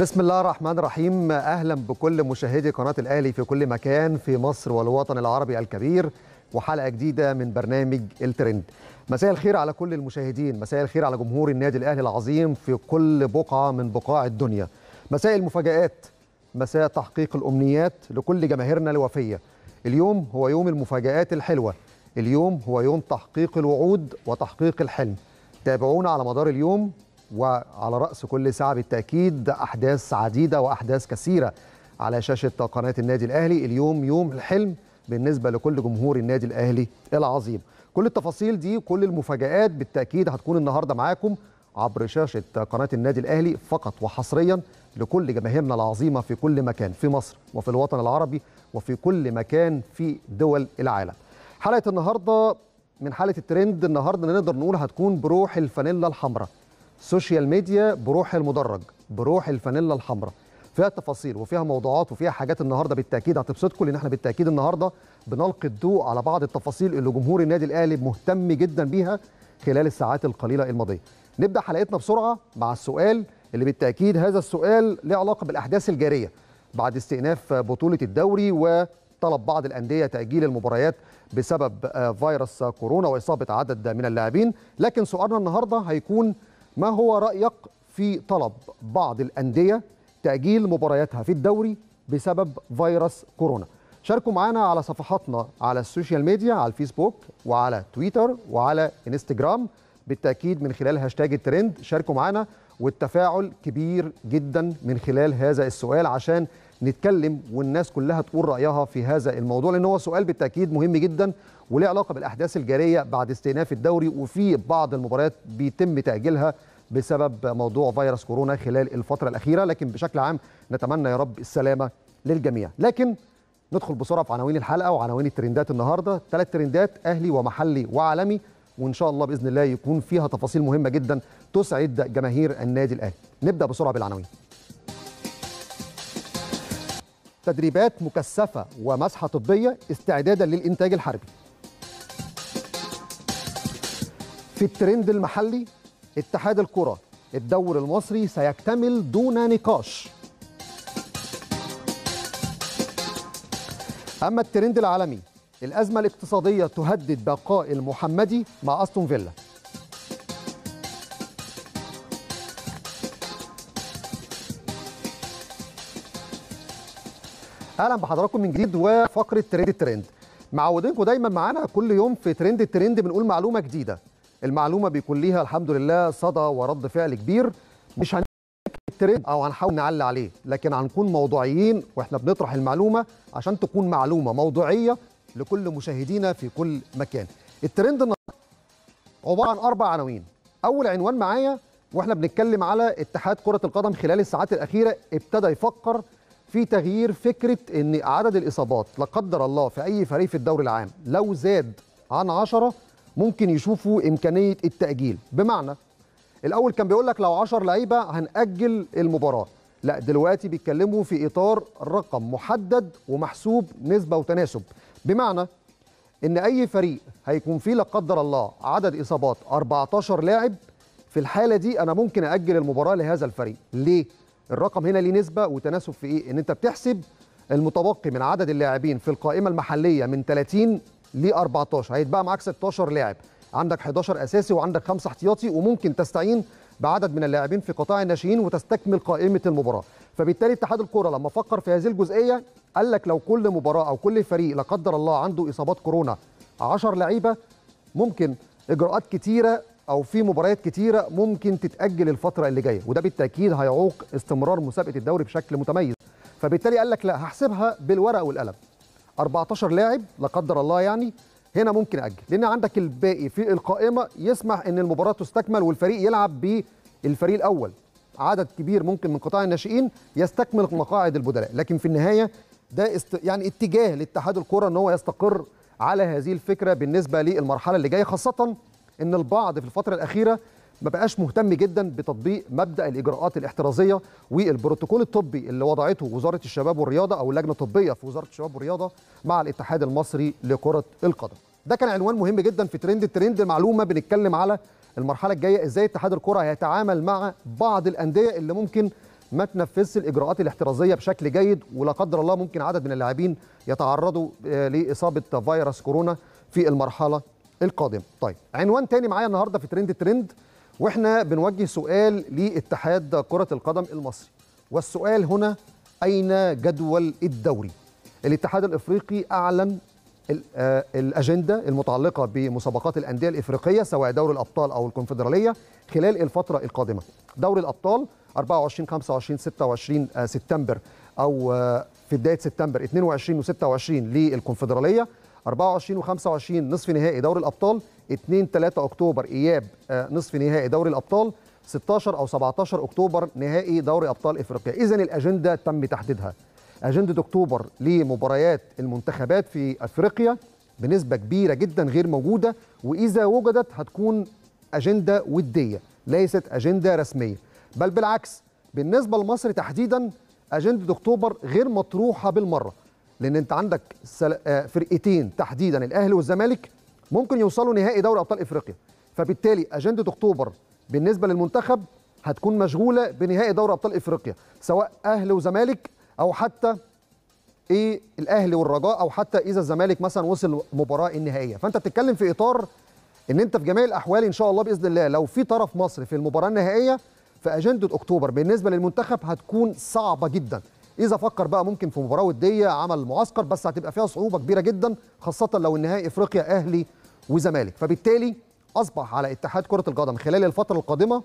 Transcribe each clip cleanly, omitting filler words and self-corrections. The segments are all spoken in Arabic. بسم الله الرحمن الرحيم. أهلا بكل مشاهدي قناة الأهلي في كل مكان في مصر والوطن العربي الكبير، وحلقة جديدة من برنامج التريند. مساء الخير على كل المشاهدين، مساء الخير على جمهور النادي الأهلي العظيم في كل بقعة من بقاع الدنيا. مساء المفاجآت، مساء تحقيق الأمنيات لكل جماهيرنا الوفية. اليوم هو يوم المفاجآت الحلوة، اليوم هو يوم تحقيق الوعود وتحقيق الحلم. تابعونا على مدار اليوم، وعلى رأس كل ساعة بالتأكيد أحداث عديدة وأحداث كثيرة على شاشة قناة النادي الأهلي. اليوم يوم الحلم بالنسبة لكل جمهور النادي الأهلي العظيم. كل التفاصيل دي، كل المفاجآت بالتأكيد هتكون النهاردة معاكم عبر شاشة قناة النادي الأهلي فقط وحصريا لكل جماهيرنا العظيمة في كل مكان في مصر وفي الوطن العربي وفي كل مكان في دول العالم. حلقة النهاردة من حلقة الترند، النهاردة نقدر نقول هتكون بروح الفانيلا الحمراء. سوشيال ميديا بروح المدرج، بروح الفانيلا الحمراء، فيها تفاصيل وفيها موضوعات وفيها حاجات النهارده بالتاكيد هتبسطكم، لان احنا بالتاكيد النهارده بنلقي الضوء على بعض التفاصيل اللي جمهور النادي الاهلي مهتم جدا بيها خلال الساعات القليله الماضيه. نبدا حلقتنا بسرعه مع السؤال اللي بالتاكيد هذا السؤال له علاقه بالاحداث الجاريه بعد استئناف بطوله الدوري وطلب بعض الانديه تاجيل المباريات بسبب فيروس كورونا واصابه عدد من اللاعبين، لكن سؤالنا النهارده هيكون: ما هو رأيك في طلب بعض الأندية تأجيل مبارياتها في الدوري بسبب فيروس كورونا؟ شاركوا معنا على صفحاتنا على السوشيال ميديا، على الفيسبوك وعلى تويتر وعلى انستجرام بالتأكيد من خلال هاشتاج الترند. شاركوا معنا، والتفاعل كبير جدا من خلال هذا السؤال عشان نتكلم والناس كلها تقول رأيها في هذا الموضوع، لأن هو سؤال بالتأكيد مهم جدا وله علاقة بالأحداث الجارية بعد استئناف الدوري، وفي بعض المباريات بيتم تأجيلها بسبب موضوع فيروس كورونا خلال الفترة الأخيرة، لكن بشكل عام نتمنى يا رب السلامة للجميع. لكن ندخل بسرعة في عناوين الحلقة وعناوين الترندات النهاردة. 3 ترندات أهلي ومحلي وعالمي، وإن شاء الله بإذن الله يكون فيها تفاصيل مهمة جدا تسعد جماهير النادي الأهلي. نبدأ بسرعة بالعناوين. تدريبات مكثفة ومسحة طبية استعدادا للإنتاج الحربي. في الترند المحلي: اتحاد الكرة الدوري المصري سيكتمل دون نقاش. أما الترند العالمي: الأزمة الاقتصادية تهدد بقاء المحمدي مع أستون فيلا. أهلا بحضراتكم من جديد وفقرة ترند الترند. معودينكم دايما معانا كل يوم في ترند الترند بنقول معلومة جديدة، المعلومة بيكون ليها الحمد لله صدى ورد فعل كبير. مش هنكتب الترند أو هنحاول نعلي عليه، لكن هنكون موضوعيين وإحنا بنطرح المعلومة عشان تكون معلومة موضوعية لكل مشاهدينا في كل مكان. الترند النهارده عبارة عن 4 عناوين. أول عنوان معايا وإحنا بنتكلم على اتحاد كرة القدم خلال الساعات الأخيرة ابتدى يفكر في تغيير فكرة إن عدد الإصابات لا قدر الله في أي فريق في الدوري العام لو زاد عن 10 ممكن يشوفوا إمكانية التأجيل. بمعنى الأول كان بيقول لك لو 10 لعيبة هنأجل المباراة، لا دلوقتي بيتكلموا في إطار رقم محدد ومحسوب نسبة وتناسب، بمعنى إن أي فريق هيكون فيه لا قدر الله عدد إصابات 14 لاعب، في الحالة دي أنا ممكن أأجل المباراة لهذا الفريق. ليه؟ الرقم هنا ليه نسبة وتناسب في إيه؟ إن أنت بتحسب المتبقي من عدد اللاعبين في القائمة المحلية من 30 ل 14، هيتبقى معاك 16 لاعب، عندك 11 أساسي وعندك 5 احتياطي، وممكن تستعين بعدد من اللاعبين في قطاع الناشئين وتستكمل قائمة المباراة. فبالتالي اتحاد الكرة لما فكر في هذه الجزئية قال لك لو كل مباراة أو كل فريق لا قدر الله عنده إصابات كورونا 10 لعيبة، ممكن إجراءات كتيرة أو في مباريات كتيرة ممكن تتأجل الفترة اللي جاية، وده بالتأكيد هيعوق استمرار مسابقة الدوري بشكل متميز. فبالتالي قال لك لا، هحسبها بالورقة والقلم، 14 لاعب لا قدر الله يعني هنا ممكن أجل، لأن عندك الباقي في القائمة يسمح إن المباراة تستكمل والفريق يلعب بالفريق الأول، عدد كبير ممكن من قطاع الناشئين يستكمل مقاعد البدلاء. لكن في النهاية ده يعني اتجاه لاتحاد الكرة إن هو يستقر على هذه الفكرة بالنسبة للمرحلة اللي جاية، خاصة إن البعض في الفترة الأخيرة ما بقاش مهتم جدا بتطبيق مبدأ الإجراءات الاحترازية والبروتوكول الطبي اللي وضعته وزارة الشباب والرياضة أو اللجنة الطبية في وزارة الشباب والرياضة مع الاتحاد المصري لكرة القدم. ده كان عنوان مهم جدا في ترند الترند معلومة بنتكلم على المرحلة الجاية ازاي اتحاد الكرة هيتعامل مع بعض الأندية اللي ممكن ما تنفذش الاجراءات الاحترازيه بشكل جيد، ولا قدر الله ممكن عدد من اللاعبين يتعرضوا لاصابه فيروس كورونا في المرحله القادمه. طيب، عنوان تاني معايا النهارده في ترند واحنا بنوجه سؤال لاتحاد كره القدم المصري، والسؤال هنا: اين جدول الدوري؟ الاتحاد الافريقي اعلن الأجندة المتعلقة بمسابقات الأندية الإفريقية سواء دوري الأبطال أو الكونفدرالية خلال الفترة القادمة. دوري الأبطال 24 25 26 سبتمبر أو في بداية سبتمبر، 22 و26 للكونفدرالية، 24 و25 نصف نهائي دوري الأبطال، 2 3 أكتوبر إياب نصف نهائي دوري الأبطال، 16 أو 17 أكتوبر نهائي دوري أبطال إفريقيا. إذن الأجندة تم تحديدها. أجندة أكتوبر لمباريات المنتخبات في أفريقيا بنسبة كبيرة جدا غير موجودة، وإذا وجدت هتكون أجندة ودية ليست أجندة رسمية، بل بالعكس بالنسبة لمصر تحديدا أجندة أكتوبر غير مطروحة بالمرة، لأن أنت عندك فرقتين تحديدا الأهلي والزمالك ممكن يوصلوا نهائي دوري أبطال إفريقيا، فبالتالي أجندة أكتوبر بالنسبة للمنتخب هتكون مشغولة بنهائي دوري أبطال إفريقيا سواء أهلي وزمالك او حتى الاهلي والرجاء، او حتى اذا الزمالك مثلا وصل مباراه النهائيه. فانت بتتكلم في اطار ان انت في جميع الاحوال ان شاء الله باذن الله لو في طرف مصري في المباراه النهائيه فاجنده اكتوبر بالنسبه للمنتخب هتكون صعبه جدا. اذا فكر بقى ممكن في مباراه وديه عمل معسكر، بس هتبقى فيها صعوبه كبيره جدا، خاصه لو النهائي افريقيا اهلي وزمالك. فبالتالي اصبح على اتحاد كره القدم خلال الفتره القادمه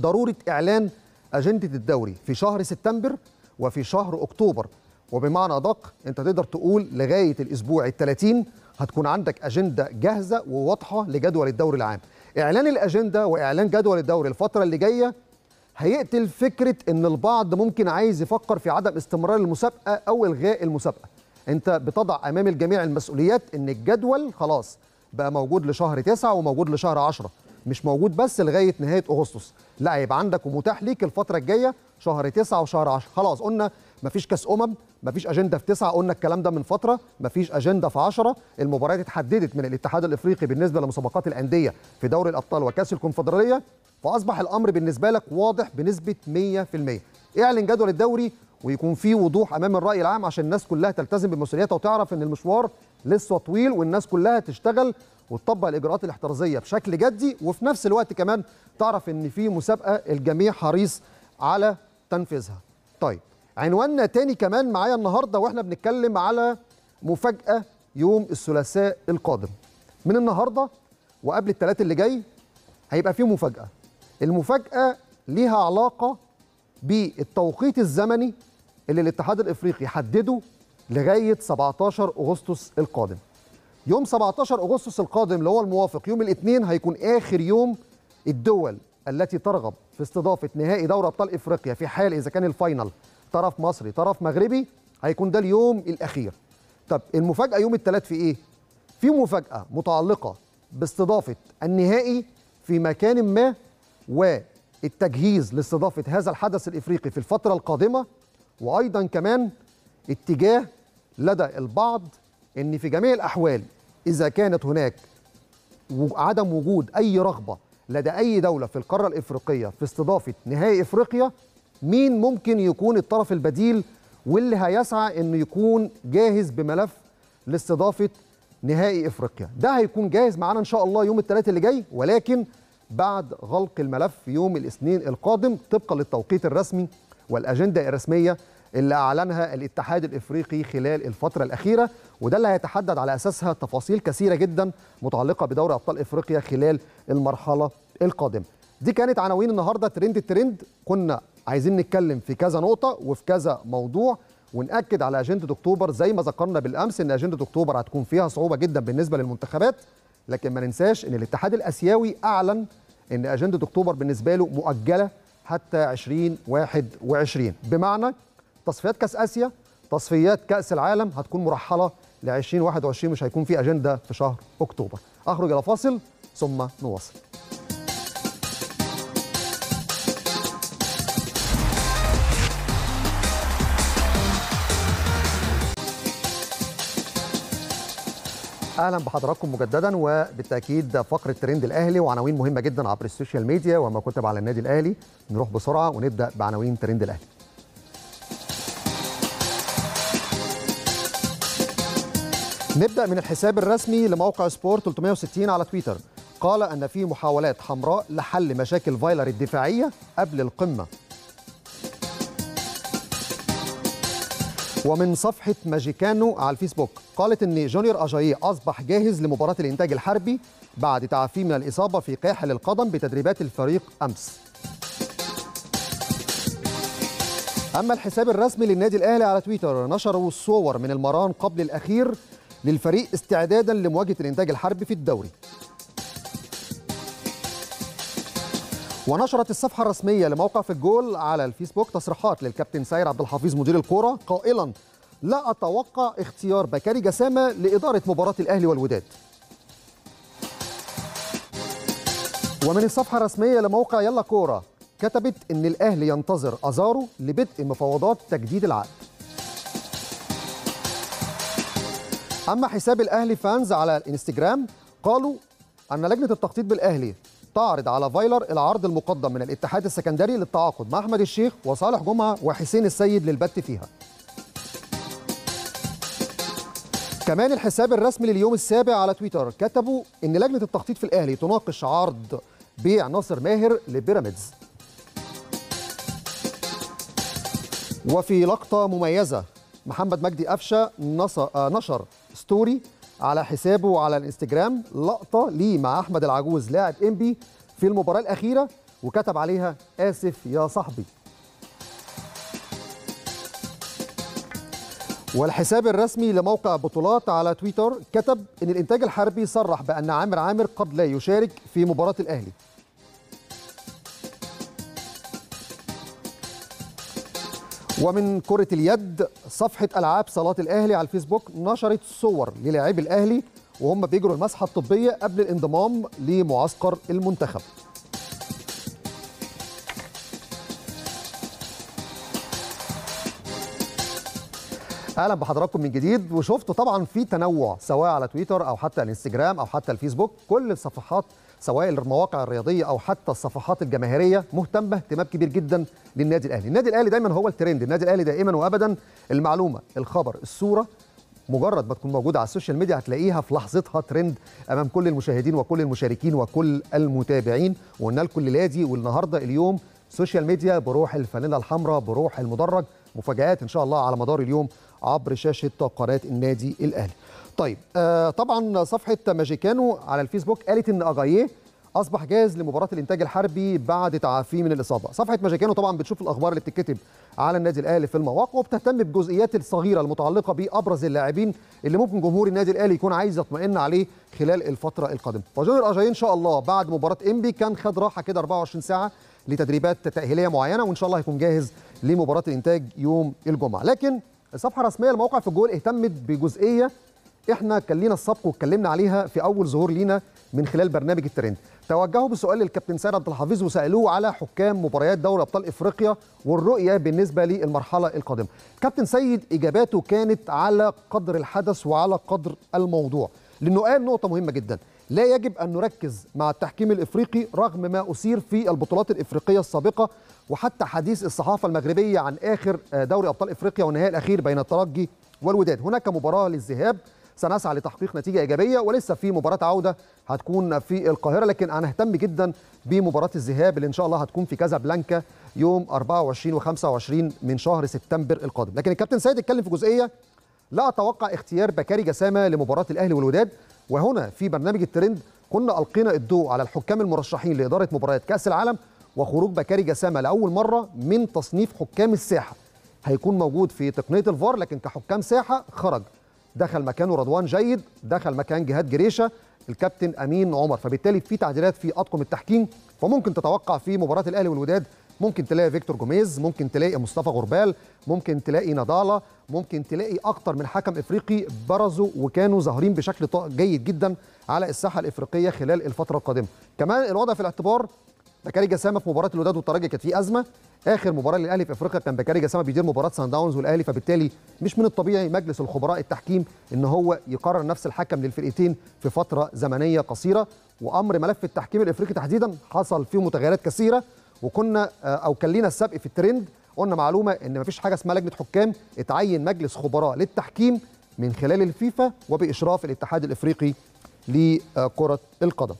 ضروره اعلان اجنده الدوري في شهر سبتمبر وفي شهر أكتوبر، وبمعنى أدق أنت تقدر تقول لغاية الأسبوع ال30 هتكون عندك أجندة جاهزة وواضحة لجدول الدوري العام. إعلان الأجندة وإعلان جدول الدوري الفترة اللي جاية هيقتل فكرة إن البعض ممكن عايز يفكر في عدم استمرار المسابقة أو إلغاء المسابقة. أنت بتضع أمام الجميع المسؤوليات إن الجدول خلاص بقى موجود لشهر 9 وموجود لشهر 10، مش موجود بس لغاية نهاية أغسطس، لا هيبقى عندك ومتاح ليك الفترة الجاية شهر 9 وشهر 10. خلاص قلنا مفيش كاس مفيش اجنده في 9، قلنا الكلام ده من فتره، مفيش اجنده في 10. المباريات اتحددت من الاتحاد الافريقي بالنسبه لمسابقات الانديه في دوري الابطال وكاس الكونفدراليه، فاصبح الامر بالنسبه لك واضح بنسبه 100%. اعلن جدول الدوري ويكون فيه وضوح امام الراي العام عشان الناس كلها تلتزم بمسؤولياتها وتعرف ان المشوار لسه طويل، والناس كلها تشتغل وتطبق الاجراءات الاحترازيه بشكل جدي، وفي نفس الوقت كمان تعرف ان في مسابقه الجميع حريص على تنفيذها. طيب، عنواننا تاني كمان معايا النهارده واحنا بنتكلم على مفاجأة يوم الثلاثاء القادم. من النهارده وقبل الثلاث اللي جاي هيبقى فيه مفاجأة. المفاجأة ليها علاقة بالتوقيت الزمني اللي الاتحاد الافريقي حدده لغاية 17 اغسطس القادم. يوم 17 اغسطس القادم اللي هو الموافق يوم الاثنين هيكون اخر يوم الدول التي ترغب في استضافة نهائي دوري أبطال إفريقيا في حال إذا كان الفاينل طرف مصري طرف مغربي، هيكون ده اليوم الأخير. طب المفاجأة يوم الثلاث في إيه؟ في مفاجأة متعلقة باستضافة النهائي في مكان ما، والتجهيز لاستضافة هذا الحدث الإفريقي في الفترة القادمة، وأيضا كمان اتجاه لدى البعض إن في جميع الأحوال إذا كانت هناك عدم وجود أي رغبة لدى أي دولة في القارة الإفريقية في استضافة نهائي إفريقيا، مين ممكن يكون الطرف البديل واللي هيسعى إنه يكون جاهز بملف لاستضافة نهائي إفريقيا. ده هيكون جاهز معانا إن شاء الله يوم الثلاث اللي جاي، ولكن بعد غلق الملف يوم الاثنين القادم طبقا للتوقيت الرسمي والأجندة الرسمية اللي أعلنها الاتحاد الإفريقي خلال الفترة الأخيرة، وده اللي هيتحدد على أساسها تفاصيل كثيرة جدا متعلقة بدوري أبطال إفريقيا خلال المرحلة القادمة. دي كانت عناوين النهاردة ترند. كنا عايزين نتكلم في كذا نقطة وفي كذا موضوع، ونأكد على أجندة أكتوبر زي ما ذكرنا بالأمس إن أجندة أكتوبر هتكون فيها صعوبة جدا بالنسبة للمنتخبات، لكن ما ننساش إن الاتحاد الآسيوي أعلن إن أجندة أكتوبر بالنسبة له مؤجلة حتى 2021، بمعنى تصفيات كاس اسيا، تصفيات كاس العالم هتكون مرحله ل 2021، مش هيكون في اجنده في شهر اكتوبر. اخرج الى فاصل ثم نواصل. اهلا بحضراتكم مجددا، وبالتاكيد فقره ترند الاهلي وعناوين مهمه جدا عبر السوشيال ميديا وما كتب على النادي الاهلي. نروح بسرعه ونبدا بعناوين ترند الاهلي. نبدا من الحساب الرسمي لموقع سبورت 360 على تويتر، قال ان في محاولات حمراء لحل مشاكل فايلر الدفاعيه قبل القمه. ومن صفحة ماجيكانو على الفيسبوك قالت أن جونيور أجاييه أصبح جاهز لمباراة الإنتاج الحربي بعد تعافيه من الإصابة في كاحل القدم بتدريبات الفريق أمس. أما الحساب الرسمي للنادي الأهلي على تويتر، نشروا صور من المران قبل الأخير للفريق استعدادا لمواجهة الإنتاج الحربي في الدوري. ونشرت الصفحة الرسمية لموقع في الجول على الفيسبوك تصريحات للكابتن ساير عبد الحفيظ مدير الكورة قائلا: لا أتوقع اختيار بكاري جسامة لإدارة مباراة الأهلي والوداد. ومن الصفحة الرسمية لموقع يلا كورة كتبت إن الأهلي ينتظر أزارو لبدء مفاوضات تجديد العقد. أما حساب الأهلي فانز على الإنستجرام قالوا أن لجنة التخطيط بالأهلي تعرض على فايلر العرض المقدم من الاتحاد السكندري للتعاقد مع أحمد الشيخ وصالح جمعة وحسين السيد للبت فيها. كمان الحساب الرسمي لليوم السابع على تويتر كتبوا إن لجنة التخطيط في الأهلي تناقش عرض بيع ناصر ماهر لبيراميدز. وفي لقطة مميزة محمد مجدي قفشة نشر ستوري على حسابه على الانستجرام لقطة ليه مع أحمد العجوز لاعب إنبي في المباراة الأخيرة، وكتب عليها: آسف يا صاحبي. والحساب الرسمي لموقع بطولات على تويتر كتب إن الإنتاج الحربي صرح بأن عامر عامر قد لا يشارك في مباراة الأهلي. ومن كرة اليد صفحة ألعاب صلاة الأهلي على الفيسبوك نشرت صور للاعبي الأهلي وهم بيجروا المسحة الطبية قبل الانضمام لمعسكر المنتخب. أهلا بحضراتكم من جديد، وشفتوا طبعا في تنوع سواء على تويتر أو حتى الانستجرام أو حتى الفيسبوك. كل الصفحات سواء المواقع الرياضيه او حتى الصفحات الجماهيريه مهتمه اهتمام كبير جدا للنادي الاهلي. النادي الاهلي دايما هو الترند، النادي الاهلي دائما وابدا المعلومه، الخبر، الصوره، مجرد ما تكون موجوده على السوشيال ميديا هتلاقيها في لحظتها ترند امام كل المشاهدين وكل المشاركين وكل المتابعين. وقلنا لكم الليله دي والنهارده اليوم سوشيال ميديا بروح الفانيلا الحمراء، بروح المدرج، مفاجآت ان شاء الله على مدار اليوم عبر شاشه قناه النادي الاهلي. طيب طبعا صفحه ماجيكانو على الفيسبوك قالت ان أجاييه اصبح جاهز لمباراه الانتاج الحربي بعد تعافيه من الاصابه. صفحه ماجيكانو طبعا بتشوف الاخبار اللي بتتكتب على النادي الاهلي في المواقع وبتهتم بالجزئيات الصغيره المتعلقه بابرز اللاعبين اللي ممكن جمهور النادي الاهلي يكون عايز يطمئن عليه خلال الفتره القادمه. فجونيور أجاييه ان شاء الله بعد مباراه انبي كان خد راحه كده 24 ساعه لتدريبات تاهيليه معينه، وان شاء الله هيكون جاهز لمباراه الانتاج يوم الجمعه. لكن الصفحه الرسميه لموقع في الجول اهتمت بجزئيه احنا كان لينا السبق واتكلمنا عليها في اول ظهور لينا من خلال برنامج الترند. توجهوا بسؤال للكابتن سيد عبد الحفيظ وسالوه على حكام مباريات دوري ابطال افريقيا والرؤيه بالنسبه للمرحله القادمه. كابتن سيد اجاباته كانت على قدر الحدث وعلى قدر الموضوع، لانه قال نقطه مهمه جدا: لا يجب ان نركز مع التحكيم الافريقي رغم ما اثير في البطولات الافريقيه السابقه، وحتى حديث الصحافه المغربيه عن اخر دوري ابطال افريقيا والنهائي الاخير بين الترجي والوداد. هناك مباراه للذهاب سنسعى لتحقيق نتيجة إيجابية، ولسه في مباراة عودة هتكون في القاهرة، لكن أنا ههتم جدا بمباراة الذهاب اللي إن شاء الله هتكون في كازابلانكا يوم 24 و25 من شهر سبتمبر القادم. لكن الكابتن سيد اتكلم في جزئية: لا أتوقع اختيار بكاري جسامة لمباراة الأهلي والوداد. وهنا في برنامج الترند كنا ألقينا الضوء على الحكام المرشحين لإدارة مباريات كأس العالم، وخروج بكاري جسامة لأول مرة من تصنيف حكام الساحة. هيكون موجود في تقنية الفار، لكن كحكام ساحة خرج، دخل مكانه رضوان جيد، دخل مكان جهاد جريشه، الكابتن امين عمر. فبالتالي في تعديلات في اطقم التحكيم، فممكن تتوقع في مباراه الاهلي والوداد ممكن تلاقي فيكتور جوميز، ممكن تلاقي مصطفى غربال، ممكن تلاقي نضاله، ممكن تلاقي اكتر من حكم افريقي برزوا وكانوا ظاهرين بشكل جيد جدا على الساحه الافريقيه خلال الفتره القادمه. كمان الوضع في الاعتبار بكاري جسامه في مباراه الوداد والترجي كانت في ازمه. اخر مباراه للاهلي في افريقيا كان بكاري جسامه بيدير مباراه سان داونز والاهلي، فبالتالي مش من الطبيعي مجلس الخبراء التحكيم ان هو يقرر نفس الحكم للفرقتين في فتره زمنيه قصيره. وامر ملف التحكيم الافريقي تحديدا حصل فيه متغيرات كثيره، وكنا او كان لينا السبق في التريند قلنا معلومه ان مفيش حاجه اسمها لجنه حكام، اتعين مجلس خبراء للتحكيم من خلال الفيفا وباشراف الاتحاد الافريقي لكره القدم.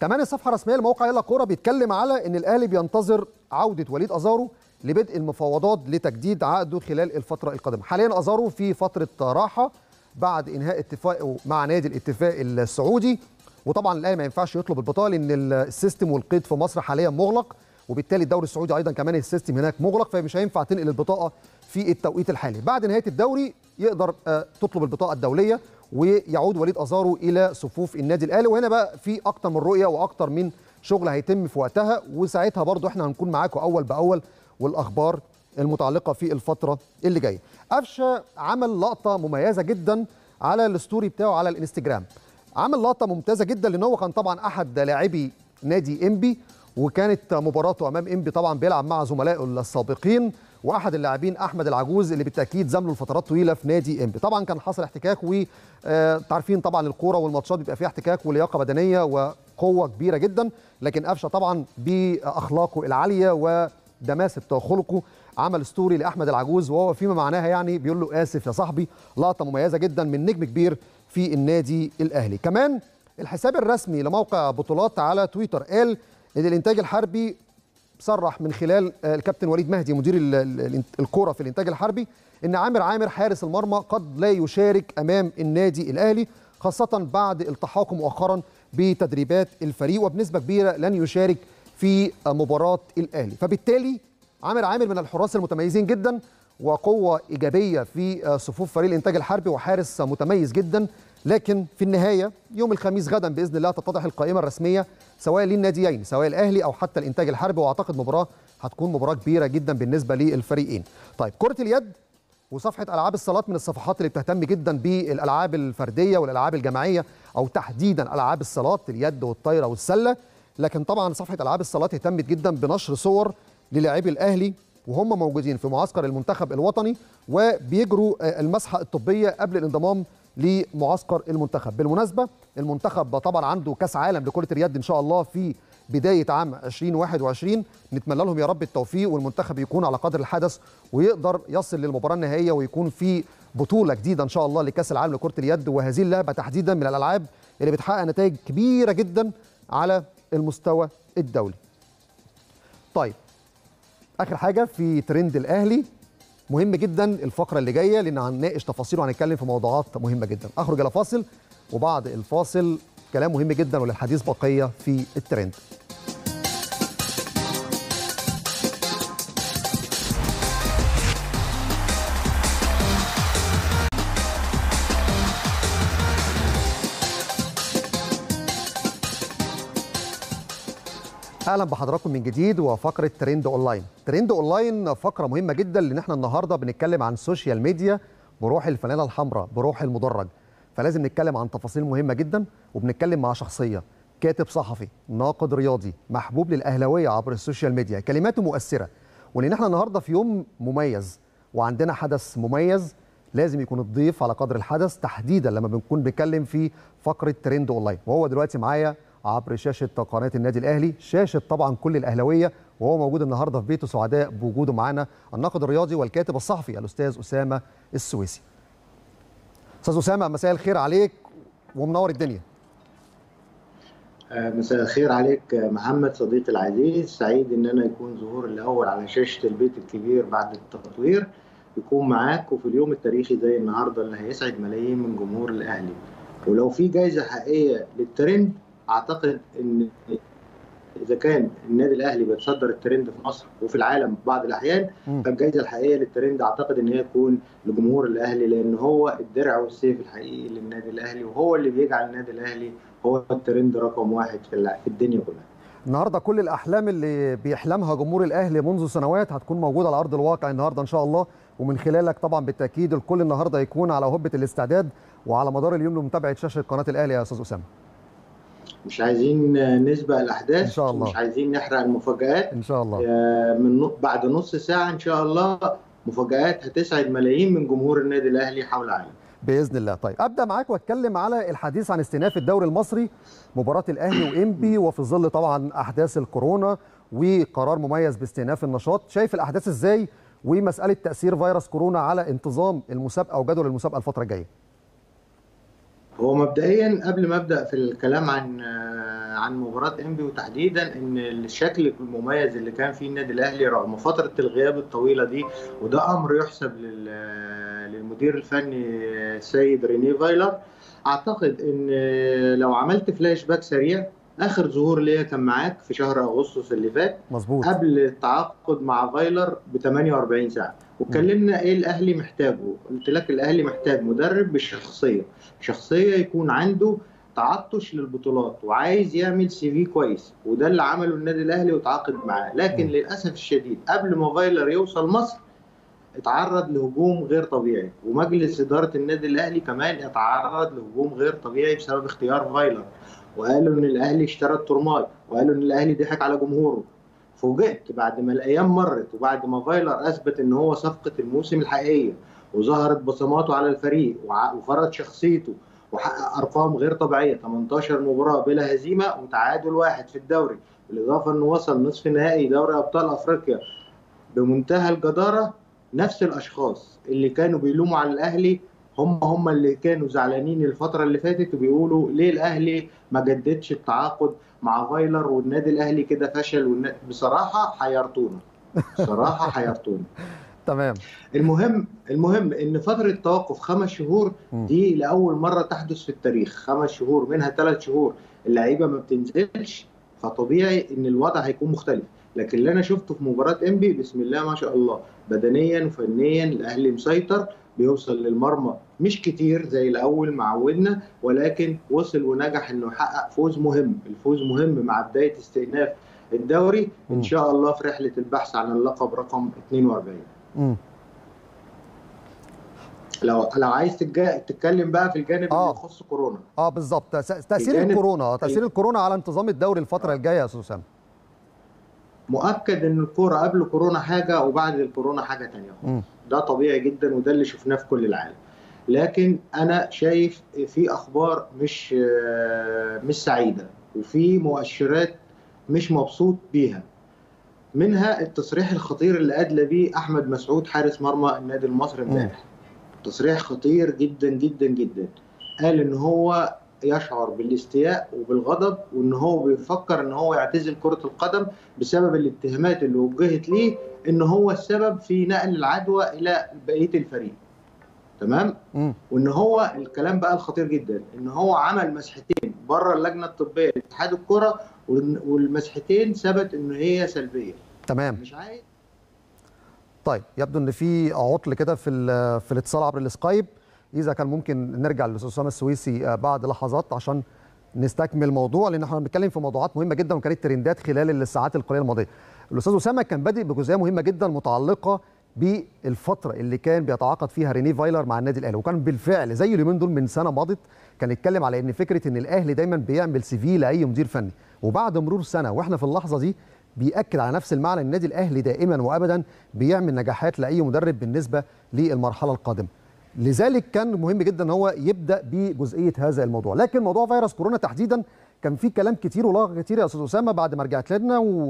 كمان الصفحه الرسميه لموقع يلا كوره بيتكلم على ان الاهلي بينتظر عوده وليد ازارو لبدء المفاوضات لتجديد عقده خلال الفتره القادمه. حاليا ازارو في فتره راحه بعد انهاء اتفاقه مع نادي الاتفاق السعودي، وطبعا الاهلي ما ينفعش يطلب البطاله لان السيستم والقيد في مصر حاليا مغلق، وبالتالي الدوري السعودي ايضا كمان السيستم هناك مغلق، فمش هينفع تنقل البطاقه في التوقيت الحالي. بعد نهايه الدوري يقدر تطلب البطاقه الدوليه ويعود وليد ازارو الى صفوف النادي الاهلي، وهنا بقى في اكتر من رؤيه واكتر من شغل هيتم في وقتها، وساعتها برضو احنا هنكون معاكم اول باول والاخبار المتعلقه في الفتره اللي جايه. قفشه عمل لقطه مميزه جدا على الستوري بتاعه على الانستجرام، عمل لقطه ممتازه جدا لان هو كان طبعا احد لاعبي نادي انبي، وكانت مباراته امام انبي طبعا بيلعب مع زملائه السابقين واحد اللاعبين احمد العجوز اللي بالتاكيد زمله لفترات طويله في نادي انبي. طبعا كان حصل احتكاك، وتعرفين طبعا الكوره والماتشات بيبقى فيها احتكاك ولياقه بدنيه وقوه كبيره جدا، لكن قفشه طبعا باخلاقه العاليه ودماسه خلقه عمل ستوري لاحمد العجوز وهو فيما معناها يعني بيقول له اسف يا صاحبي. لقطه مميزه جدا من نجم كبير في النادي الاهلي. كمان الحساب الرسمي لموقع بطولات على تويتر قال ان الانتاج الحربي صرح من خلال الكابتن وليد مهدي مدير الكوره في الانتاج الحربي ان عامر عامر حارس المرمى قد لا يشارك امام النادي الاهلي، خاصه بعد التحاقه مؤخرا بتدريبات الفريق، وبنسبه كبيره لن يشارك في مباراه الاهلي. فبالتالي عامر عامر من الحراس المتميزين جدا وقوه ايجابيه في صفوف فريق الانتاج الحربي وحارس متميز جدا، لكن في النهايه يوم الخميس غدا باذن الله تتضح القائمه الرسميه سواء للناديين سواء الاهلي او حتى الانتاج الحربي، واعتقد مباراه هتكون مباراه كبيره جدا بالنسبه للفريقين. طيب كره اليد وصفحه العاب الصالات من الصفحات اللي بتهتم جدا بالالعاب الفرديه والالعاب الجماعيه او تحديدا العاب الصالات اليد والطايره والسله، لكن طبعا صفحه العاب الصالات اهتمت جدا بنشر صور للاعبي الاهلي وهم موجودين في معسكر المنتخب الوطني وبيجروا المسحه الطبيه قبل الانضمام لمعسكر المنتخب. بالمناسبه المنتخب طبعا عنده كاس عالم لكره اليد ان شاء الله في بدايه عام 2021، نتمنى لهم يا رب التوفيق والمنتخب يكون على قدر الحدث ويقدر يصل للمباراه النهائيه ويكون في بطوله جديده ان شاء الله لكاس العالم لكره اليد، وهذه اللعبه تحديدا من الالعاب اللي بتحقق نتائج كبيره جدا على المستوى الدولي. طيب اخر حاجه في ترند الاهلي مهم جدا الفقره اللي جايه لان هنناقش تفاصيل وهنتكلم في موضوعات مهمه جدا. اخرج الى فاصل وبعد الفاصل كلام مهم جدا وللحديث بقيه في الترند. اهلا بحضراتكم من جديد وفقره ترند اونلاين. ترند اونلاين فقره مهمه جدا لان احنا النهارده بنتكلم عن السوشيال ميديا بروح الفانيله الحمراء بروح المدرج، فلازم نتكلم عن تفاصيل مهمه جدا، وبنتكلم مع شخصيه كاتب صحفي ناقد رياضي محبوب للاهلاويه عبر السوشيال ميديا، كلماته مؤثره. ولان احنا النهارده في يوم مميز وعندنا حدث مميز لازم يكون الضيف على قدر الحدث تحديدا لما بنكون بنتكلم في فقره ترند اونلاين، وهو دلوقتي معايا عبر شاشه قناه النادي الاهلي، شاشه طبعا كل الاهلاويه، وهو موجود النهارده في بيته، سعداء بوجوده معانا الناقد الرياضي والكاتب الصحفي الاستاذ اسامه السويسي. استاذ اسامه مساء الخير عليك ومنور الدنيا. مساء الخير عليك محمد صديقي العزيز، سعيد ان انا يكون ظهوري الاول على شاشه البيت الكبير بعد التطوير، يكون معاك وفي اليوم التاريخي زي النهارده اللي هيسعد ملايين من جمهور الاهلي. ولو في جائزه حقيقيه للترند اعتقد ان اذا كان النادي الاهلي بيتصدر الترند في مصر وفي العالم بعض الاحيان، فالجائزه الحقيقيه للترند اعتقد ان هي تكون لجمهور الاهلي، لان هو الدرع والسيف الحقيقي للنادي الاهلي، وهو اللي بيجعل النادي الاهلي هو الترند رقم واحد في الدنيا كلها. النهارده كل الاحلام اللي بيحلمها جمهور الاهلي منذ سنوات هتكون موجوده على ارض الواقع النهارده ان شاء الله، ومن خلالك طبعا بالتاكيد الكل النهارده يكون على هبه الاستعداد وعلى مدار اليوم لمتابعه شاشه قناه الاهلي يا استاذ اسامه. مش عايزين نسبق الأحداث إن شاء الله. مش عايزين نحرق المفاجآت إن شاء الله. من بعد نص ساعة إن شاء الله مفاجآت هتسعد ملايين من جمهور النادي الأهلي حول العالم بإذن الله. طيب أبدأ معاك وأتكلم على الحديث عن استئناف الدوري المصري، مباراة الأهلي وإنبي، وفي ظل طبعا أحداث الكورونا وقرار مميز باستئناف النشاط. شايف الأحداث إزاي ومسألة تأثير فيروس كورونا على انتظام المسابقة وجدول المسابقة الفترة الجاية؟ هو مبدئيا قبل ما ابدا في الكلام عن مباراه انبي وتحديدا ان الشكل المميز اللي كان فيه النادي الاهلي رغم فتره الغياب الطويله دي، وده امر يحسب للمدير الفني السيد رينيه فايلر. اعتقد ان لو عملت فلاش باك سريع، اخر ظهور ليا كان معاك في شهر اغسطس اللي فات مظبوط قبل التعاقد مع فايلر ب 48 ساعه، واتكلمنا ايه الاهلي محتاجه. قلت لك الاهلي محتاج مدرب بالشخصيه، شخصيه يكون عنده تعطش للبطولات وعايز يعمل سي في كويس، وده اللي عمله النادي الاهلي وتعاقد معاه. لكن للاسف الشديد قبل ما فايلر يوصل مصر اتعرض لهجوم غير طبيعي، ومجلس اداره النادي الاهلي كمان اتعرض لهجوم غير طبيعي بسبب اختيار فايلر، وقالوا ان الاهلي اشترى الترماي، وقالوا ان الاهلي ضحك على جمهوره. فوجئت بعد ما الايام مرت وبعد ما فايلر اثبت ان هو صفقه الموسم الحقيقيه، وظهرت بصماته على الفريق وفرض شخصيته وحقق ارقام غير طبيعيه، 18 مباراه بلا هزيمه وتعادل واحد في الدوري، بالاضافه انه وصل نصف نهائي دوري ابطال افريقيا بمنتهى الجداره. نفس الاشخاص اللي كانوا بيلوموا على الاهلي هم اللي كانوا زعلانين الفترة اللي فاتت وبيقولوا ليه الأهلي ما جددش التعاقد مع فايلر والنادي الأهلي كده فشل. بصراحة حيرتونا، بصراحة حيرتونا. تمام. المهم إن فترة توقف 5 شهور دي لأول مرة تحدث في التاريخ، 5 شهور منها 3 شهور اللعيبة ما بتنزلش، فطبيعي إن الوضع هيكون مختلف. لكن اللي أنا شفته في مباراة إنبي بسم الله ما شاء الله، بدنيا وفنيا الأهلي مسيطر، بيوصل للمرمى مش كتير زي الاول ما عودنا، ولكن وصل ونجح انه يحقق فوز مهم. الفوز مهم مع بدايه استئناف الدوري ان شاء الله في رحله البحث عن اللقب رقم 42. لو عايز تتكلم بقى في الجانب اللي يخص كورونا. بالظبط، تاثير الكورونا، تاثير الكورونا على انتظام الدوري الفتره الجايه يا استاذ اسامه. مؤكد ان الكوره قبل كورونا حاجه وبعد الكورونا حاجه ثانيه، ده طبيعي جدا وده اللي شفناه في كل العالم. لكن انا شايف في اخبار مش سعيده وفي مؤشرات مش مبسوط بيها، منها التصريح الخطير اللي ادلى بيه احمد مسعود حارس مرمى النادي المصري امبارح. تصريح خطير جدا جدا جدا، قال ان هو يشعر بالاستياء وبالغضب وان هو بيفكر ان هو يعتزل كرة القدم بسبب الاتهامات اللي وجهت ليه ان هو السبب في نقل العدوى الى بقية الفريق. تمام؟ وان هو الكلام بقى الخطير جدا ان هو عمل مسحتين بره اللجنة الطبية لاتحاد الكرة، والمسحتين ثبت ان هي سلبية. تمام. مش عايز. طيب يبدو ان في عطل كده في الاتصال عبر السكايب، إذا كان ممكن نرجع للأستاذ أسامة السويسي بعد لحظات عشان نستكمل الموضوع، لأن احنا بنتكلم في موضوعات مهمة جدا وكانت ترندات خلال الساعات القليلة الماضية. الأستاذ أسامة كان بادئ بجزئية مهمة جدا متعلقة بالفترة اللي كان بيتعاقد فيها رينيه فايلر مع النادي الأهلي، وكان بالفعل زي اليومين دول من سنة مضت كان يتكلم على إن فكرة إن الأهلي دايما بيعمل سي في لأي مدير فني، وبعد مرور سنة واحنا في اللحظة دي بيأكد على نفس المعنى، النادي الأهلي دائما وأبدا بيعمل نجاحات لأي مدرب بالنسبة للمرحلة القادمة. لذلك كان مهم جدا ان هو يبدا بجزئيه هذا الموضوع، لكن موضوع فيروس كورونا تحديدا كان فيه كلام كتير ولغط كتير يا استاذ اسامه بعد ما رجعت لنا،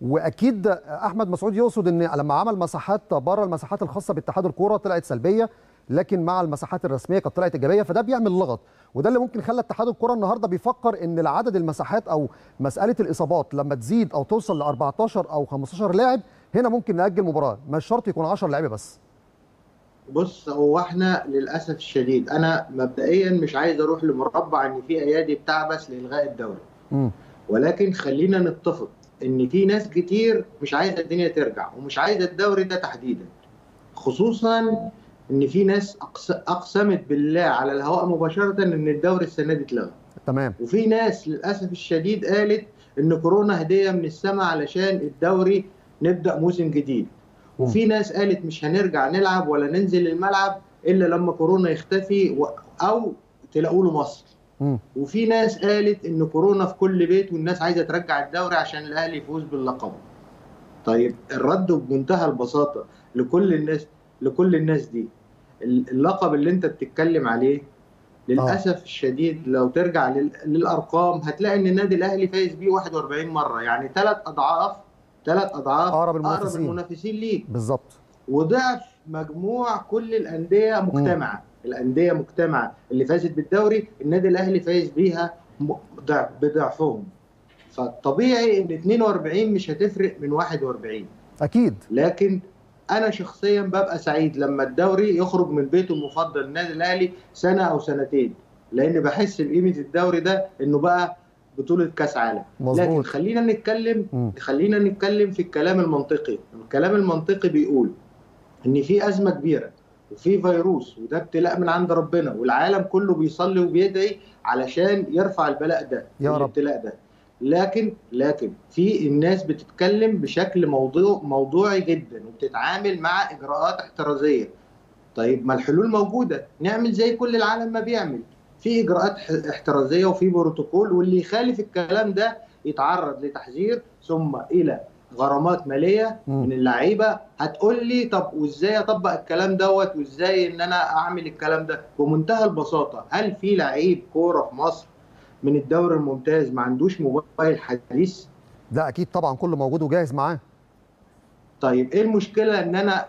واكيد احمد مسعود يقصد ان لما عمل مساحات بره المساحات الخاصه باتحاد الكوره طلعت سلبيه، لكن مع المساحات الرسميه كانت طلعت ايجابيه، فده بيعمل لغط، وده اللي ممكن خلى اتحاد الكوره النهارده بيفكر ان العدد المساحات او مساله الاصابات لما تزيد او توصل ل 14 او 15 لاعب هنا ممكن ناجل مباراه، مش شرط يكون 10 لاعيبه بس. بص، هو احنا للاسف الشديد انا مبدئيا مش عايز اروح لمربع ان في ايادي بتعبث لالغاء الدوري، ولكن خلينا نتفق ان في ناس كتير مش عايزه الدنيا ترجع ومش عايزه الدوري ده تحديدا، خصوصا ان في ناس اقسمت بالله على الهواء مباشره ان الدوري السنه دي اتلغى. تمام. وفي ناس للاسف الشديد قالت ان كورونا هديه من السماء علشان الدوري نبدا موسم جديد، وفي ناس قالت مش هنرجع نلعب ولا ننزل الملعب الا لما كورونا يختفي او تلاقوا له مصر. وفي ناس قالت ان كورونا في كل بيت والناس عايزه ترجع الدوري عشان الاهلي يفوز باللقب. طيب الرد بمنتهى البساطه لكل الناس دي، اللقب اللي انت بتتكلم عليه للاسف الشديد لو ترجع للارقام هتلاقي ان النادي الاهلي فايز بيه 41 مره، يعني ثلاث اضعاف اقرب المنافسين ليه بالظبط، وضعف مجموع كل الانديه مجتمعه. الانديه مجتمعه اللي فازت بالدوري النادي الاهلي فايز بيها بضعفهم، فالطبيعي ان 42 مش هتفرق من 41 اكيد. لكن انا شخصيا ببقى سعيد لما الدوري يخرج من بيته المفضل النادي الاهلي سنه او سنتين، لان بحس بقيمه الدوري ده انه بقى بطوله كاس عالم. لكن خلينا نتكلم في الكلام المنطقي. الكلام المنطقي بيقول ان في ازمه كبيره وفي فيروس وده ابتلاء من عند ربنا، والعالم كله بيصلي وبيدعي علشان يرفع البلاء ده يا رب الابتلاء ده. لكن في الناس بتتكلم بشكل موضوعي جدا وبتتعامل مع اجراءات احترازيه. طيب ما الحلول موجوده، نعمل زي كل العالم ما بيعمل، في اجراءات احترازيه وفي بروتوكول، واللي يخالف الكلام ده يتعرض لتحذير ثم الى غرامات ماليه من اللعيبه. هتقول لي طب وازاي اطبق الكلام دوت وازاي ان انا اعمل الكلام ده؟ بمنتهى البساطه، هل في لعيب كوره في مصر من الدوري الممتاز ما عندوش موبايل حديث؟ لا اكيد طبعا، كله موجود وجاهز معاه. طيب ايه المشكله ان انا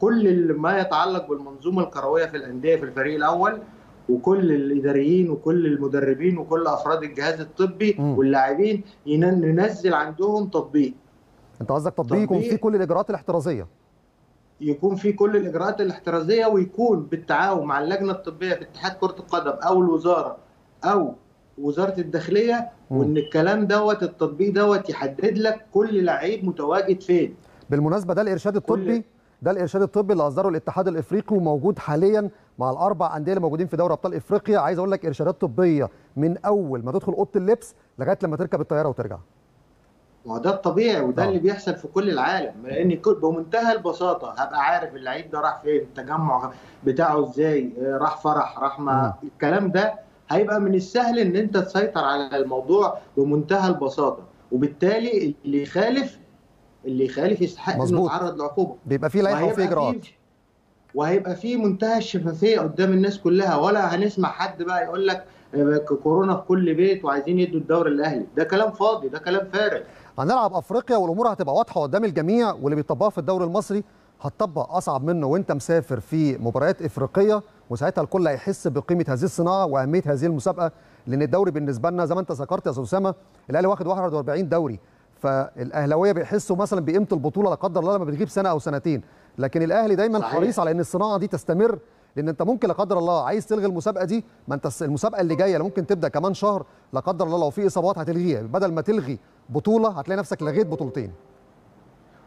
كل ما يتعلق بالمنظومه الكرويه في الانديه في الفريق الاول وكل الاداريين وكل المدربين وكل افراد الجهاز الطبي واللاعبين ننزل عندهم تطبيق؟ انت قصدك تطبيق يكون فيه كل الاجراءات الاحترازيه، يكون في كل الاجراءات الاحترازيه، ويكون بالتعاون مع اللجنه الطبيه في اتحاد كره القدم او الوزاره او وزاره الداخليه، وان الكلام دوت التطبيق دوت يحدد لك كل لعيب متواجد فين. بالمناسبه ده الارشاد الطبي اللي اصدره الاتحاد الافريقي وموجود حاليا مع الاربع انديه اللي موجودين في دوري ابطال افريقيا. عايز اقول لك ارشادات طبيه من اول ما تدخل اوضه اللبس لغايه لما تركب الطياره وترجع. ما ده الطبيعي وده اللي بيحصل في كل العالم، لان بمنتهى البساطه هبقى عارف اللعيب ده راح فين، التجمع بتاعه ازاي، راح فرح، راح مع الكلام ده. هيبقى من السهل ان انت تسيطر على الموضوع بمنتهى البساطه، وبالتالي اللي يخالف يستحق انه يتعرض لعقوبه. بيبقى في لائحه وفي اجراءات وهيبقى في منتهى الشفافيه قدام الناس كلها، ولا هنسمع حد بقى يقول لك كورونا في كل بيت وعايزين يدوا الدوري الاهلي. ده كلام فاضي، ده كلام فارغ. هنلعب افريقيا والامور هتبقى واضحه قدام الجميع، واللي بيطبقها في الدوري المصري هتطبق اصعب منه وانت مسافر في مباريات افريقيه، وساعتها الكل هيحس بقيمه هذه الصناعه واهميه هذه المسابقه، لان الدوري بالنسبه لنا زي ما انت ذكرت يا استاذ اسامه الاهلي واخد 41 دوري، فالاهلاويه بيحسوا مثلا بقيمه البطوله لا قدر الله لما بتجيب سنه او سنتين، لكن الاهلي دايما حريص على ان الصناعه دي تستمر، لان انت ممكن لا قدر الله عايز تلغي المسابقه دي، ما انت المسابقه اللي جايه اللي ممكن تبدا كمان شهر لا قدر الله لو في اصابات هتلغيها، بدل ما تلغي بطوله هتلاقي نفسك لغيت بطولتين.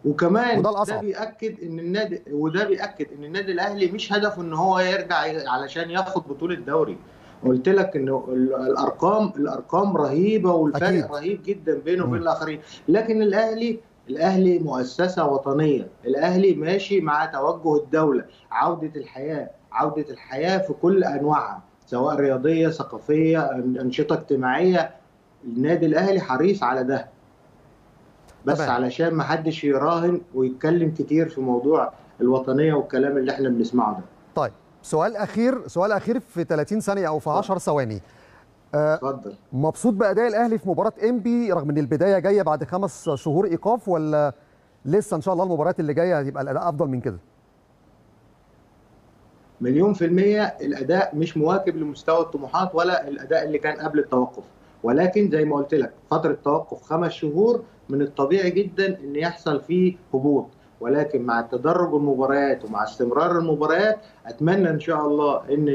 وكمان ده بيأكد ان النادي الاهلي مش هدفه ان هو يرجع علشان ياخد بطوله دوري. قلت لك انه الارقام رهيبه والفرق رهيب جدا بينه وبين الاخرين، لكن الاهلي مؤسسه وطنيه، الاهلي ماشي مع توجه الدوله، عوده الحياه في كل انواعها سواء رياضيه، ثقافيه، انشطه اجتماعيه. النادي الاهلي حريص على ده، بس طبعا. علشان ما حدش يراهن ويتكلم كتير في موضوع الوطنيه والكلام اللي احنا بنسمعه ده. طيب سؤال اخير في 30 ثانيه او في 10 ثواني. اتفضل. مبسوط باداء الاهلي في مباراه انبي رغم ان البدايه جايه بعد 5 شهور ايقاف، ولا لسه ان شاء الله المباريات اللي جايه هيبقى الاداء افضل من كده؟ مليون في المية الاداء مش مواكب لمستوى الطموحات ولا الاداء اللي كان قبل التوقف، ولكن زي ما قلت لك فتره توقف 5 شهور من الطبيعي جدا ان يحصل فيه هبوط، ولكن مع تدرج المباريات ومع استمرار المباريات اتمنى ان شاء الله ان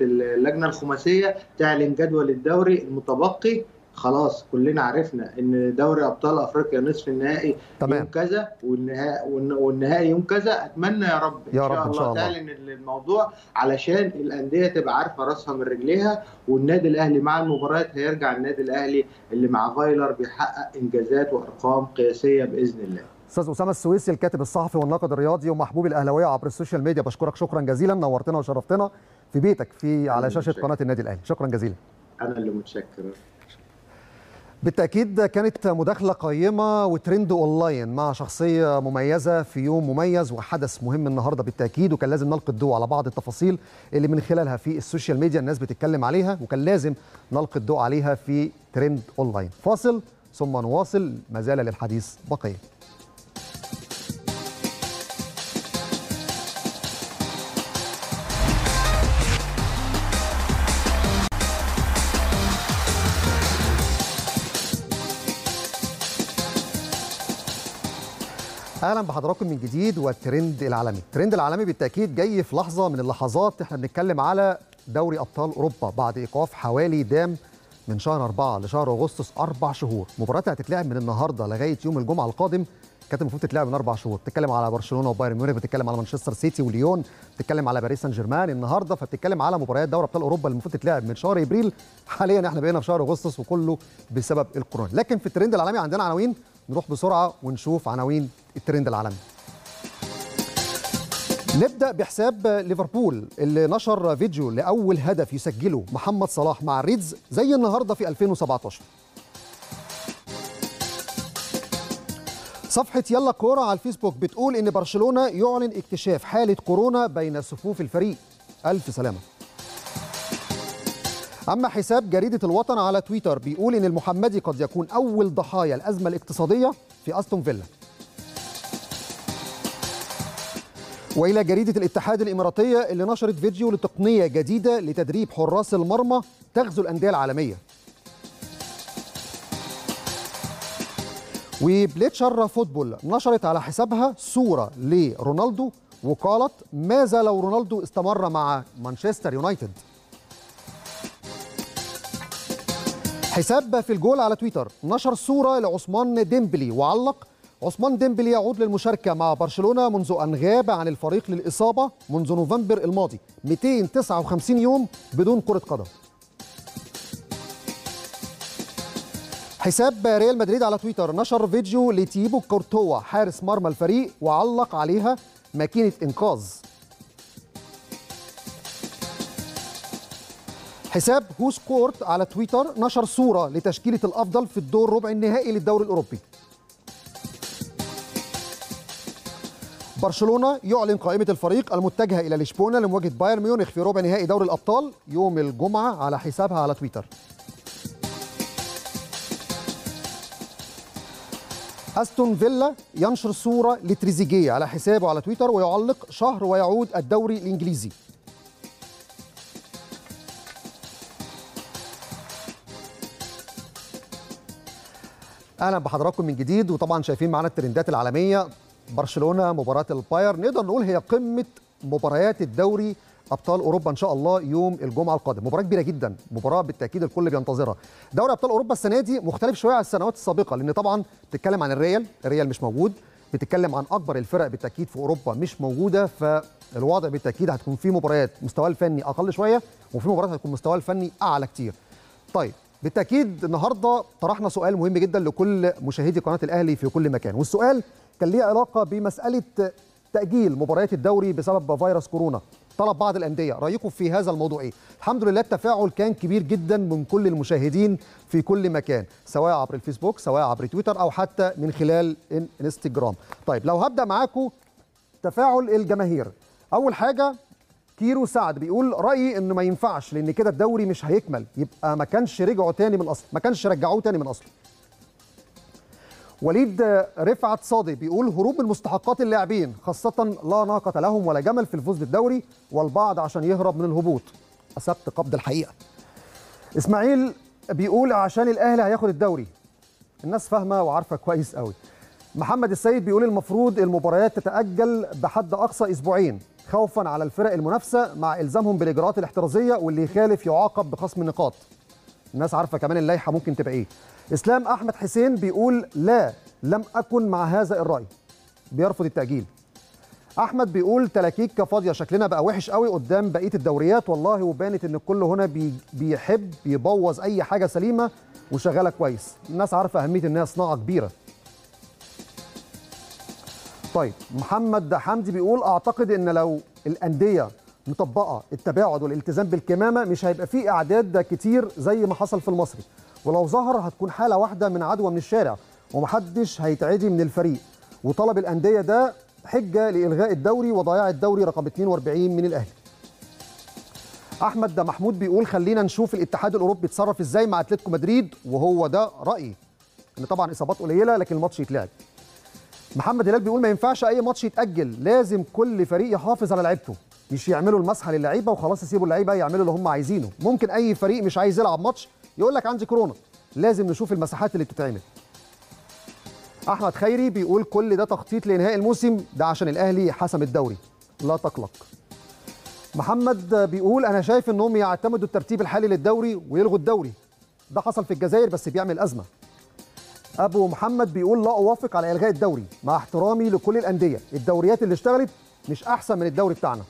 اللجنه الخماسيه تعلن جدول الدوري المتبقي. خلاص كلنا عرفنا ان دوري ابطال افريقيا نصف النهائي يوم كذا والنهائي يوم كذا. اتمنى يا رب إن شاء الله تعلن الموضوع علشان الانديه تبقى عارفه راسها من رجليها، والنادي الاهلي مع المباريات هيرجع النادي الاهلي اللي مع فايلر بيحقق انجازات وارقام قياسيه باذن الله. استاذ اسامه السويسي الكاتب الصحفي والناقد الرياضي ومحبوب الاهلاويه عبر السوشيال ميديا، بشكرك شكرا جزيلا، نورتنا وشرفتنا. في بيتك في على شاشة قناة النادي الأهلي. شكرا جزيلا. أنا اللي متشكر. بالتأكيد كانت مداخلة قيمة وترند أونلاين مع شخصية مميزة في يوم مميز وحدث مهم النهاردة بالتأكيد، وكان لازم نلقي الضوء على بعض التفاصيل اللي من خلالها في السوشيال ميديا الناس بتتكلم عليها، وكان لازم نلقي الضوء عليها في ترند أونلاين. فاصل ثم نواصل، ما زال للحديث بقية. اهلا بحضراتكم من جديد. والترند العالمي، الترند العالمي بالتاكيد جاي في لحظه من اللحظات. احنا بنتكلم على دوري ابطال اوروبا بعد ايقاف حوالي دام من شهر 4 لشهر اغسطس، 4 شهور. مباراتها هتتلعب من النهارده لغايه يوم الجمعه القادم، كانت المفروض تتلعب من 4 شهور. بتتكلم على برشلونه وبايرن ميونخ، بتتكلم على مانشستر سيتي وليون، بتتكلم على باريس سان جيرمان النهارده، فبتتكلم على مباريات دوري ابطال اوروبا اللي المفروض تتلعب من شهر ابريل. حاليا احنا بقينا في شهر اغسطس وكله بسبب الكورونا. لكن في الترند العالمي عندنا عناوين، نروح بسرعه ونشوف عناوين الترند العالمي. نبدأ بحساب ليفربول اللي نشر فيديو لأول هدف يسجله محمد صلاح مع الريدز زي النهارده في 2017. صفحة يلا كورة على الفيسبوك بتقول إن برشلونة يعلن اكتشاف حالة كورونا بين صفوف الفريق، ألف سلامة. أما حساب جريدة الوطن على تويتر بيقول إن المحمدي قد يكون أول ضحايا الأزمة الاقتصادية في أستون فيلا. وإلى جريدة الاتحاد الإماراتية اللي نشرت فيديو لتقنية جديدة لتدريب حراس المرمى تغزو الأندية العالمية. وبليتشر فوتبول نشرت على حسابها صورة لرونالدو وقالت ماذا لو رونالدو استمر مع مانشستر يونايتد. حساب في الجول على تويتر نشر صورة لعثمان ديمبلي وعلق عثمان ديمبلي يعود للمشاركة مع برشلونة منذ أن غاب عن الفريق للإصابة منذ نوفمبر الماضي، 259 يوم بدون كرة قدم. حساب ريال مدريد على تويتر نشر فيديو لتيبو كورتوا حارس مرمى الفريق وعلق عليها ماكينة إنقاذ. حساب هو سكورت على تويتر نشر صورة لتشكيلة الأفضل في الدور ربع النهائي للدوري الأوروبي. برشلونة يعلن قائمة الفريق المتجهة إلى لشبونة لمواجهة بايرن ميونخ في ربع نهائي دوري الأبطال يوم الجمعة على حسابها على تويتر. أستون فيلا ينشر صورة لتريزيجيه على حسابه على تويتر ويعلق شهر ويعود الدوري الإنجليزي. أهلا بحضراتكم من جديد، وطبعا شايفين معنا الترندات العالمية. برشلونة، مباراة البايرن، نقدر نقول هي قمة مباريات الدوري أبطال أوروبا إن شاء الله يوم الجمعة القادم. مباراة كبيرة جدا، مباراة بالتأكيد الكل بينتظرها. دوري أبطال أوروبا السنة دي مختلف شوية عن السنوات السابقة، لأن طبعا بتتكلم عن الريال مش موجود، بتتكلم عن أكبر الفرق بالتأكيد في أوروبا مش موجودة، فالوضع بالتأكيد هتكون في مباريات مستوى الفني أقل شوية وفي مباريات هتكون مستوى الفني أعلى كتير. طيب بالتأكيد النهاردة طرحنا سؤال مهم جدا لكل مشاهدي قناة الأهلي في كل مكان، والسؤال كان ليه علاقة بمسألة تأجيل مباريات الدوري بسبب فيروس كورونا. طلب بعض الأندية رأيكم في هذا الموضوع إيه؟ الحمد لله التفاعل كان كبير جدا من كل المشاهدين في كل مكان، سواء عبر الفيسبوك سواء عبر تويتر أو حتى من خلال انستجرام. طيب لو هبدأ معاكم تفاعل الجماهير، أول حاجة كيرو سعد بيقول رأيي إنه ما ينفعش لأن كده الدوري مش هيكمل، يبقى ما كانش رجعوا تاني من أصل، ما كانش رجعوه تاني من أصل. وليد رفعت صادق بيقول هروب من مستحقات اللاعبين خاصة لا ناقة لهم ولا جمل في الفوز بالدوري، والبعض عشان يهرب من الهبوط. أسبت قبض الحقيقة. إسماعيل بيقول عشان الأهلي هياخد الدوري. الناس فاهمة وعارفة كويس قوي. محمد السيد بيقول المفروض المباريات تتأجل بحد أقصى أسبوعين خوفا على الفرق المنافسة مع إلزامهم بالإجراءات الاحترازية، واللي يخالف يعاقب بخصم النقاط. الناس عارفة كمان اللائحة ممكن تبقى إيه. إسلام أحمد حسين بيقول لا لم أكن مع هذا الرأي، بيرفض التأجيل. أحمد بيقول تلاكيك فاضية، شكلنا بقى وحش قوي قدام بقية الدوريات والله، وبانت إن الكل هنا بيحب يبوظ أي حاجة سليمة وشغالة كويس. الناس عارفة أهمية إنها صناعة كبيرة. طيب محمد حمدي بيقول أعتقد إن لو الأندية مطبقه التباعد والالتزام بالكمامه مش هيبقى فيه اعداد كتير زي ما حصل في المصري، ولو ظهر هتكون حاله واحده من عدوى من الشارع ومحدش هيتعدي من الفريق. وطلب الانديه ده حجه لالغاء الدوري وضياع الدوري رقم 42 من الاهلي. احمد ده محمود بيقول خلينا نشوف الاتحاد الاوروبي يتصرف ازاي مع اتلتيكو مدريد، وهو ده رايي ان طبعا اصابات قليله لكن الماتش يتلعب. محمد هلال بيقول ما ينفعش اي ماتش يتاجل، لازم كل فريق يحافظ على لعيبته، مش يعملوا المسحه للعيبه وخلاص يسيبوا اللعيبه يعملوا اللي هم عايزينه. ممكن اي فريق مش عايز يلعب ماتش يقول لك عندي كورونا، لازم نشوف المساحات اللي بتتعمل. احمد خيري بيقول كل ده تخطيط لانهاء الموسم، ده عشان الاهلي حسم الدوري لا تقلق. محمد بيقول انا شايف انهم يعتمدوا الترتيب الحالي للدوري ويلغوا الدوري، ده حصل في الجزائر بس بيعمل ازمه. ابو محمد بيقول لا اوافق على الغاء الدوري، مع احترامي لكل الانديه، الدوريات اللي اشتغلت مش احسن من الدوري بتاعنا.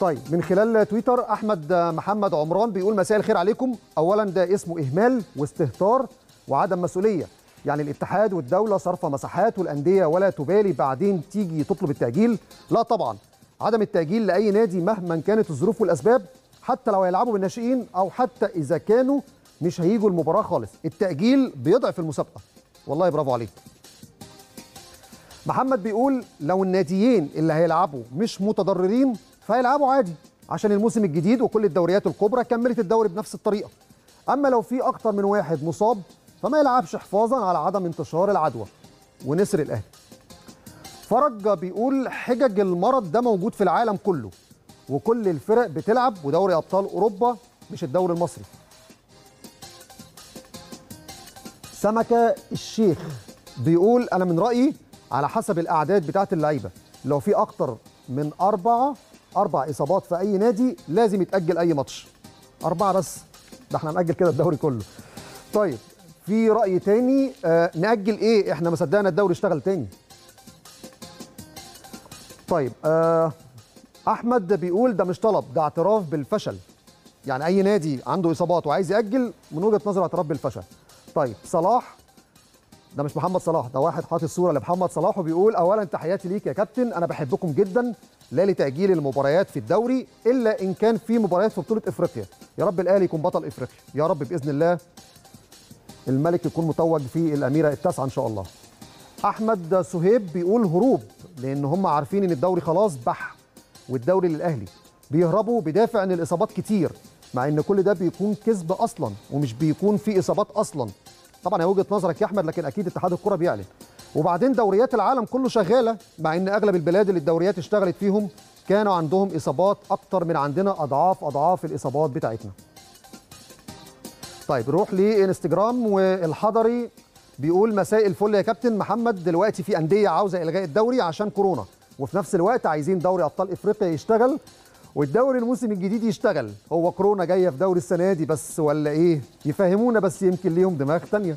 طيب من خلال تويتر احمد محمد عمران بيقول مساء الخير عليكم، اولا ده اسمه اهمال واستهتار وعدم مسؤوليه، يعني الاتحاد والدوله صارفه مساحات والانديه ولا تبالي بعدين تيجي تطلب التاجيل، لا طبعا عدم التاجيل لاي نادي مهما كانت الظروف والاسباب، حتى لو هيلعبوا بالناشئين او حتى اذا كانوا مش هيجوا المباراه خالص، التاجيل بيضعف المسابقه. والله برافو عليك. محمد بيقول لو الناديين اللي هيلعبوا مش متضررين فهيلعبوا عادي عشان الموسم الجديد وكل الدوريات الكبرى كملت الدوري بنفس الطريقه، اما لو في اكتر من واحد مصاب فما يلعبش حفاظا على عدم انتشار العدوى. ونسر الاهلي فرج بيقول حجج المرض ده موجود في العالم كله وكل الفرق بتلعب، ودوري ابطال اوروبا مش الدوري المصري. سمكه الشيخ بيقول انا من رايي على حسب الاعداد بتاعه اللعيبه، لو في اكتر من اربع اصابات في اي نادي لازم يتاجل اي ماتش. 4 بس، ده احنا هنأجل كده الدوري كله. طيب في راي تاني، نأجل ايه، احنا ما صدقنا الدوري اشتغل تاني. طيب احمد بيقول ده مش طلب، ده اعتراف بالفشل، يعني اي نادي عنده اصابات وعايز يأجل من وجهه نظره اعتراف بالفشل. طيب صلاح، ده مش محمد صلاح، ده واحد حاطط الصوره لمحمد صلاح وبيقول اولا تحياتي ليك يا كابتن، انا بحبكم جدا، لا لتأجيل المباريات في الدوري الا ان كان في مباريات في بطوله افريقيا، يا رب الاهلي يكون بطل افريقيا يا رب باذن الله، الملك يكون متوج في الاميره التاسعه ان شاء الله. احمد سهيب بيقول هروب، لان هم عارفين ان الدوري خلاص بح والدوري للاهلي، بيهربوا بدافع ان الاصابات كتير، مع ان كل ده بيكون كذب اصلا ومش بيكون في اصابات اصلا. طبعا هي وجهه نظرك يا احمد، لكن اكيد اتحاد الكره بيعلن، وبعدين دوريات العالم كله شغاله، مع ان اغلب البلاد اللي الدوريات اشتغلت فيهم كانوا عندهم اصابات اكتر من عندنا، اضعاف الاصابات بتاعتنا. طيب نروح لانستجرام، والحضري بيقول مساء الفل يا كابتن محمد، دلوقتي في انديه عاوزه الغاء الدوري عشان كورونا، وفي نفس الوقت عايزين دوري ابطال افريقيا يشتغل والدوري الموسم الجديد يشتغل، هو كورونا جايه في دوري السنه دي بس ولا ايه؟ يفهمونا بس، يمكن ليهم دماغ ثانيه.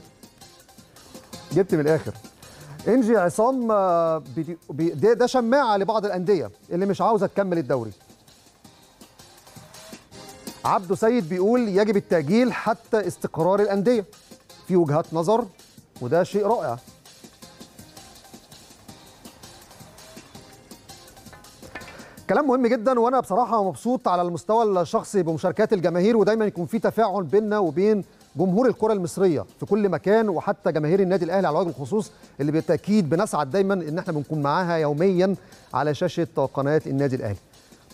جبت من الاخر. انجي عصام ده شماعه لبعض الانديه اللي مش عاوزه تكمل الدوري. عبده سيد بيقول يجب التأجيل حتى استقرار الانديه، في وجهات نظر وده شيء رائع. كلام مهم جدا، وانا بصراحه مبسوط على المستوى الشخصي بمشاركات الجماهير، ودايما يكون في تفاعل بيننا وبين جمهور الكره المصريه في كل مكان، وحتى جماهير النادي الاهلي على وجه الخصوص اللي بالتاكيد بنسعد دايما ان احنا بنكون معاها يوميا على شاشه قناه النادي الاهلي.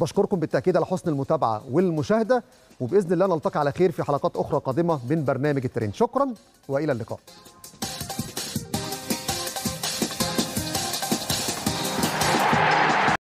بشكركم بالتاكيد على حسن المتابعه والمشاهده، وباذن الله نلتقي على خير في حلقات اخرى قادمه من برنامج التريند. شكرا والى اللقاء.